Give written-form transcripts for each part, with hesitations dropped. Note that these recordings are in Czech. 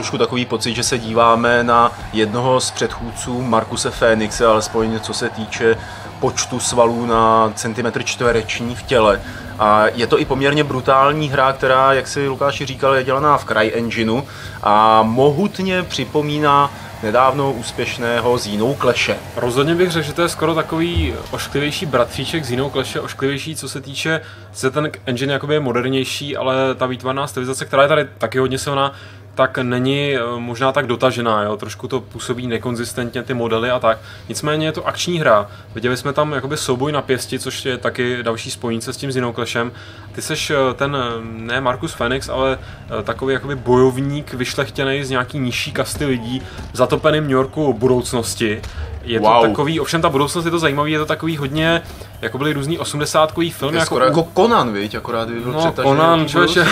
trošku takový pocit, že se díváme na jednoho z předchůdců Markuse Fénixe, alespoň co se týče počtu svalů na centimetr čtvereční v těle. A je to i poměrně brutální hra, která, jak si Lukáši říkal, je dělaná v CryEngineu a mohutně připomíná nedávno úspěšného Xenoclashe. Rozhodně bych řekl, že to je skoro takový ošklivější bratříček Xenoclashe, ošklivější, co se týče, že ten engine jakoby je modernější, ale ta výtvarná stylizace, která je tady taky hodně silná, tak není možná tak dotažená, jo? Trošku to působí nekonzistentně ty modely a tak. Nicméně je to akční hra, viděli jsme tam jakoby souboj na pěsti, což je taky další spojnice s tím Xenoclashem. Ty seš ten, ne Markus Fénix, ale takový jakoby bojovník vyšlechtěný z nějaký nižší kasty lidí, zatopeným v New Yorku budoucnosti. Je to takový, ovšem ta budoucnost je to zajímavý, je to takový hodně, jako byly různý osmdesátkový filmy. Jako Conan, viď, akorát by byl přetažený. Conan, člověče,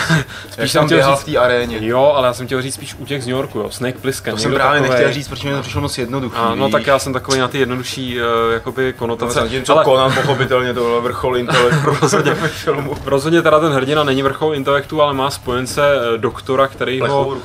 spíš tam běhal v té aréně. Jo, ale já jsem chtěl říct spíš útěk z New Yorku, jo, Snake Plissken. To jsem právě nechtěl říct, protože mi to přišlo moc jednoduchý. No tak já jsem takový na ty jednodušší jakoby konotace. Ale Conan pochopitelně to byl vrchol intelektu. Rozhodně teda ten hrdina není vrchol intelektu, ale má spojence doktora, který ho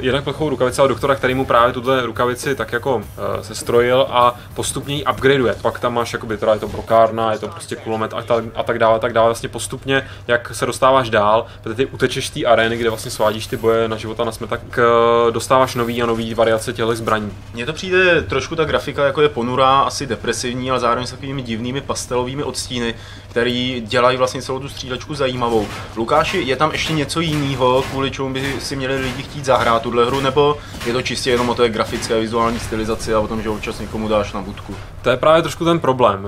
jednak plechou rukavice, ale doktora, který mu právě tuhle rukavici tak jako sestrojil a postupně ji upgradeuje. Pak tam máš jakoby, teda je to brokárna, je to prostě kulomet a tak dále, Vlastně postupně, jak se dostáváš dál, protože ty utečeš z té arény, kde vlastně svádíš ty boje na život a na smrt, tak dostáváš nový a nový variace těchto zbraní. Mně to přijde trošku ta grafika, jako je ponurá, asi depresivní, ale zároveň s takovými divnými pastelovými odstíny, který dělají vlastně celou tu střídačku zajímavou. Lukáši, je tam ještě něco jiného, kvůli čemu by si měli lidi chtít zahrát tuhle hru, nebo je to čistě jenom o té grafické vizuální stylizaci a o tom, že občas někomu dáš na budku? To je právě trošku ten problém.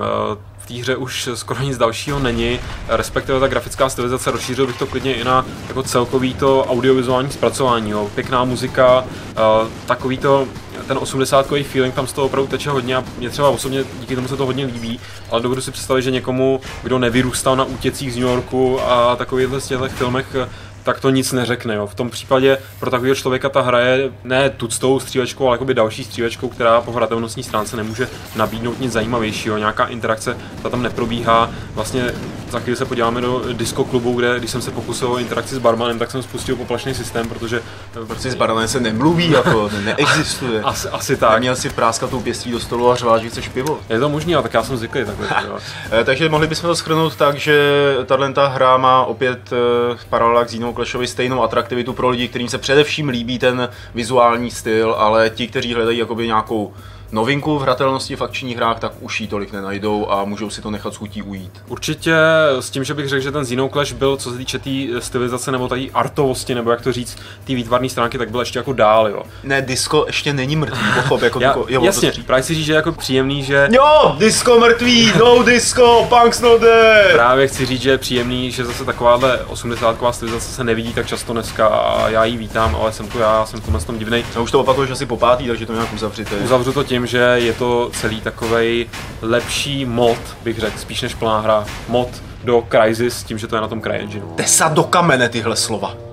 V té hře už skoro nic dalšího není, respektive ta grafická stylizace, rozšířil bych to klidně i na jako celkový to audiovizuální zpracování. Jo. Pěkná muzika, takový to, ten 80kový feeling tam z toho opravdu teče hodně a mě třeba osobně díky tomu se to hodně líbí, ale dovedu si představit, že někomu, kdo nevyrůstal na útěcích z New Yorku a takovýchhle z těchto filmech, tak to nic neřekne. Jo. V tom případě pro takového člověka ta hra je ne tuctou střílečkou, ale jakoby další střílečkou, která po hratelnostní stránce nemůže nabídnout nic zajímavějšího. Nějaká interakce ta tam neprobíhá. Vlastně za chvíli se podíváme do diskoklubu, kde když jsem se pokusil o interakci s barmanem, tak jsem spustil poplašný systém, protože... Protože s barmanem se nemluví, jako neexistuje. Asi tak. Neměl si práskat tou pěstí do stolu a řvát, že chceš pivo. Je to možný, ale tak já jsem zvyklý takhle. Takže mohli bychom to shrnout tak, že tato hra má opět paralelák s Clashovi stejnou atraktivitu pro lidi, kterým se především líbí ten vizuální styl, ale ti, kteří hledají jakoby nějakou novinku v hratelnosti v akčních hrách, tak už jí tolik nenajdou a můžou si to nechat s chutí ujít. Určitě s tím, že bych řekl, že ten Xenoclash byl, co se týče té stylizace nebo tady artovosti, nebo jak to říct, té výtvarné stránky, tak byl ještě jako dál, jo. Ne, disco ještě není mrtvý, pochop, jako jo, jasně, to právě si říct, že je jako příjemný, že... Jo, disco mrtvý, no disco, punks no dead! Právě chci říct, že je příjemný, že zase takováhle 80ková stylizace se nevidí tak často dneska a já ji vítám, ale jsem tu já, jsem v tomhle tom divnej. No už to opakuješ asi po pátý, takže to nějak uzavřete. Uzavřu to tím, že je to celý takovej lepší mod, bych řekl, spíš než plná hra, mod do Crysis, tím, že to je na tom CryEngineu. Tesa do kamene tyhle slova.